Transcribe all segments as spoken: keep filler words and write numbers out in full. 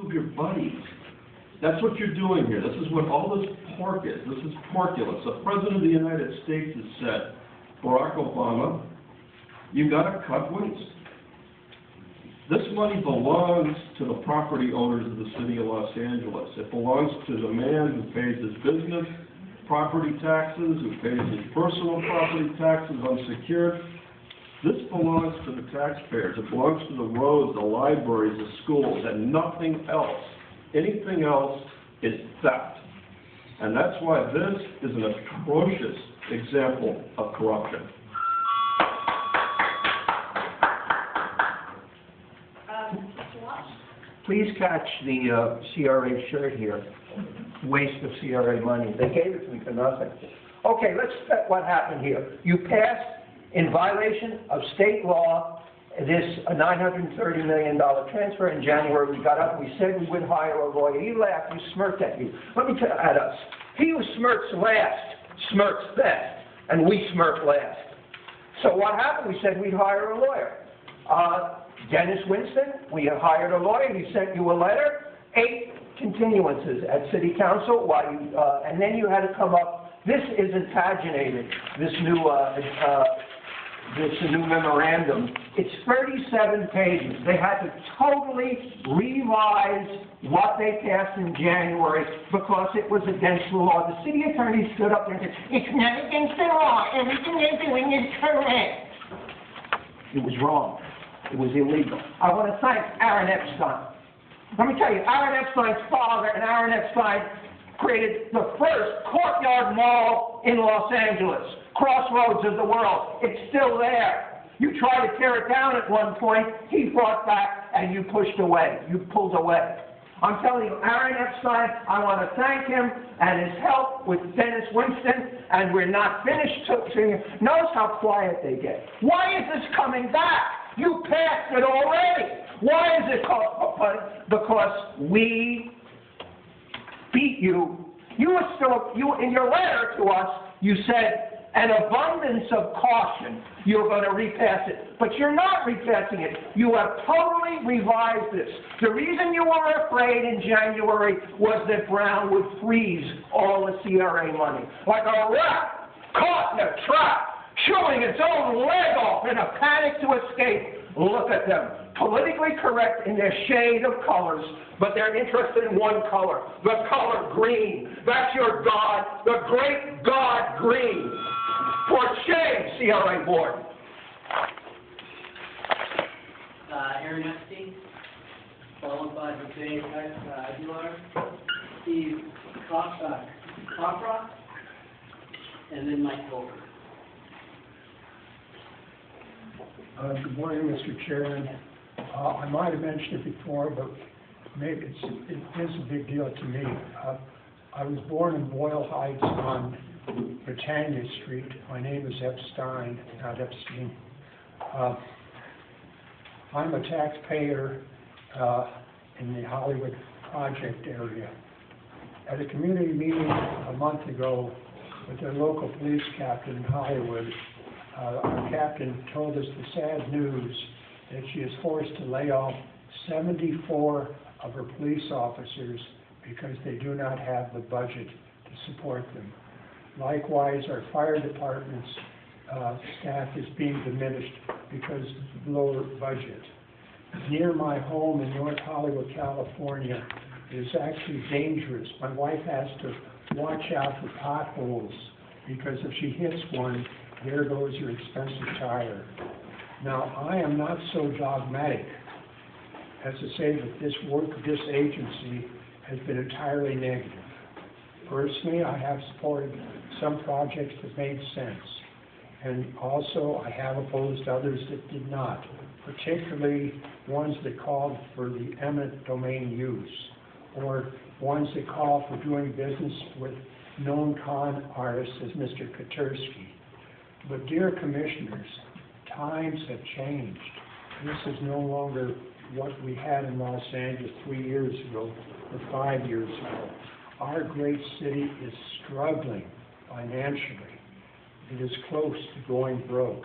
of your buddies. That's what you're doing here. This is what all this pork is. This is porculus. The President of the United States has said, Barack Obama, you've got to cut waste. This money belongs to the property owners of the city of Los Angeles. It belongs to the man who pays his business property taxes, who pays his personal property taxes unsecured. This belongs to the taxpayers. It belongs to the roads, the libraries, the schools, and nothing else. Anything else is theft. And that's why this is an atrocious example of corruption. Um, Please catch the uh, C R A shirt here. Waste of C R A money. They gave it to me for nothing. Okay, let's look at what happened here. You passed, in violation of state law, this nine hundred thirty million dollar transfer in January. We got up, we said we would hire a lawyer. He laughed, he smirked at you. Let me tell you, at us. He who smirks last, smirks best, and we smirk last. So what happened? We said we'd hire a lawyer. Uh, Dennis Winston, we hired a lawyer. He sent you a letter, eight continuances at City Council, while you, uh, and then you had to come up. This isn't paginated, this new, uh, uh, this new memorandum. It's thirty-seven pages. They had to totally revise what they passed in January because it was against the law. The city attorney stood up there and said, it's not against the law. Everything they're doing is correct. It was wrong. It was illegal. I want to thank Aaron Epstein. Let me tell you, Aaron Epstein's father and Aaron Epstein created the first courtyard mall in Los Angeles. Crossroads of the world. It's still there. You tried to tear it down at one point, he fought back, and you pushed away. You pulled away. I'm telling you, Aaron Epstein, I want to thank him and his help with Dennis Winston, and we're not finished. Notice how quiet they get. Why is this coming back? You passed it already. Why is it coming? Because we beat you. You were still, you, in your letter to us, you said, an abundance of caution, you're going to repass it. But you're not repassing it. You have totally revised this. The reason you were afraid in January was that Brown would freeze all the C R A money. Like a rat caught in a trap, chewing its own leg off in a panic to escape. Look at them. Politically correct in their shade of colors, but they're interested in one color, the color green. That's your God, the great God green. For shame, C R A board. Uh, Aaron Efty, followed by Jose Hecht, uh, Aguilar, Steve Kropfrock, uh, and then Mike Goldberg. Uh, good morning, Mister Chairman. Uh, I might have mentioned it before, but maybe it's, it is a big deal to me. Uh, I was born in Boyle Heights on Britannia Street. My name is Epstein, not Epstein. Uh, I'm a taxpayer uh, in the Hollywood Project area. At a community meeting a month ago with their local police captain in Hollywood, uh, our captain told us the sad news that she is forced to lay off seventy-four of her police officers because they do not have the budget to support them. Likewise, our fire department's uh, staff is being diminished because of lower budget. Near my home in North Hollywood, California, is actually dangerous. My wife has to watch out for potholes because if she hits one, there goes your expensive tire. Now, I am not so dogmatic as to say that this work of this agency has been entirely negative. Personally, I have supported some projects that made sense, and also I have opposed others that did not, particularly ones that called for the eminent domain use, or ones that call for doing business with known con artists as Mister Katursky. But dear commissioners, times have changed. This is no longer what we had in Los Angeles three years ago or five years ago. Our great city is struggling financially. It is close to going broke.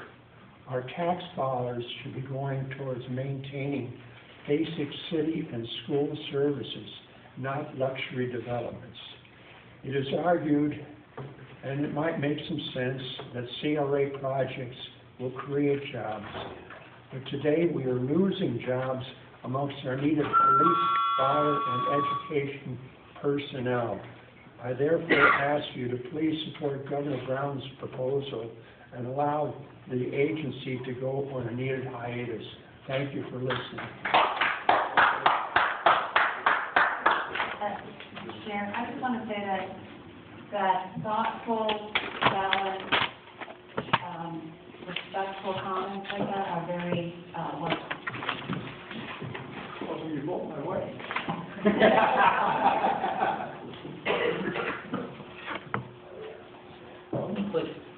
Our tax dollars should be going towards maintaining basic city and school services, not luxury developments. It is argued, and it might make some sense, that C R A projects will create jobs. But today we are losing jobs amongst our needed police, fire, and education personnel. I therefore ask you to please support Governor Brown's proposal and allow the agency to go on a needed hiatus. Thank you for listening. Uh, Chair, I just want to say that that thoughtful, valid, um, respectful comments like that are very uh, welcome. Well, you vote my way.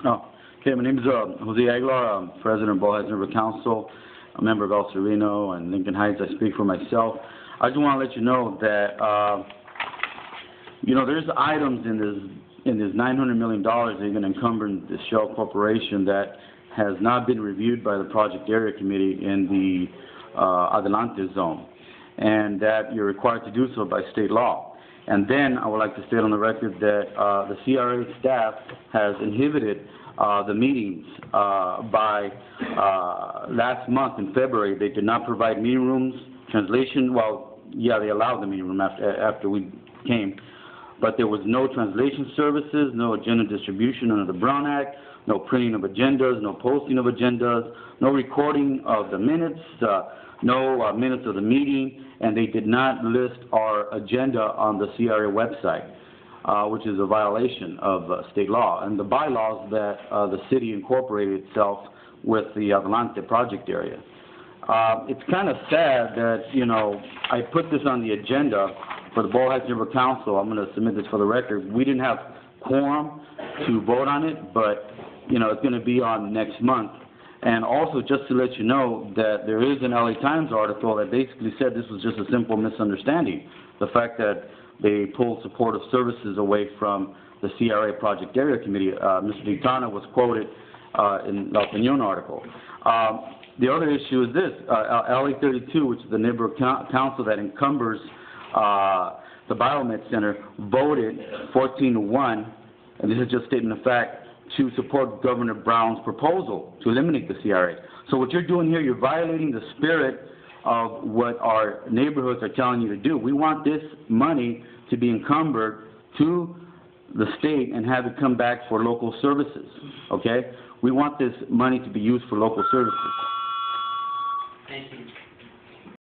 Oh, okay, my name is uh, Jose Aguilar. I'm president of Ballheads River Council, a member of El Sereno and Lincoln Heights. I speak for myself. I just want to let you know that, uh, you know, there's items in this, in this nine hundred million dollars that are going to encumber the Shell Corporation that has not been reviewed by the Project Area Committee in the uh, Adelante Zone, and that you're required to do so by state law. And then I would like to state on the record that uh, the C R A staff has inhibited uh, the meetings uh, by uh, last month in February. They did not provide meeting rooms, translation. Well, yeah, they allowed the meeting room after, after we came. But there was no translation services, no agenda distribution under the Brown Act, no printing of agendas, no posting of agendas, no recording of the minutes, uh, no uh, minutes of the meeting, and they did not list our agenda on the C R A website, uh, which is a violation of uh, state law and the bylaws that uh, the city incorporated itself with the Adelante project area. Uh, it's kind of sad that, you know, I put this on the agenda for the Ballheads River Council. I'm going to submit this for the record. We didn't have quorum to vote on it, but, you know, it's going to be on next month. And also, just to let you know that there is an L A Times article that basically said this was just a simple misunderstanding. The fact that they pulled supportive services away from the C R A Project Area Committee. Uh, Mister D'Itana was quoted uh, in the Opinion article. Um, the other issue is this. Uh, L A thirty-two, which is the neighborhood council that encumbers uh, the Biomed Center, voted fourteen to one, and this is just stating the fact, to support Governor Brown's proposal to eliminate the C R A. So what you're doing here, you're violating the spirit of what our neighborhoods are telling you to do. We want this money to be encumbered to the state and have it come back for local services, okay? We want this money to be used for local services. Thank you.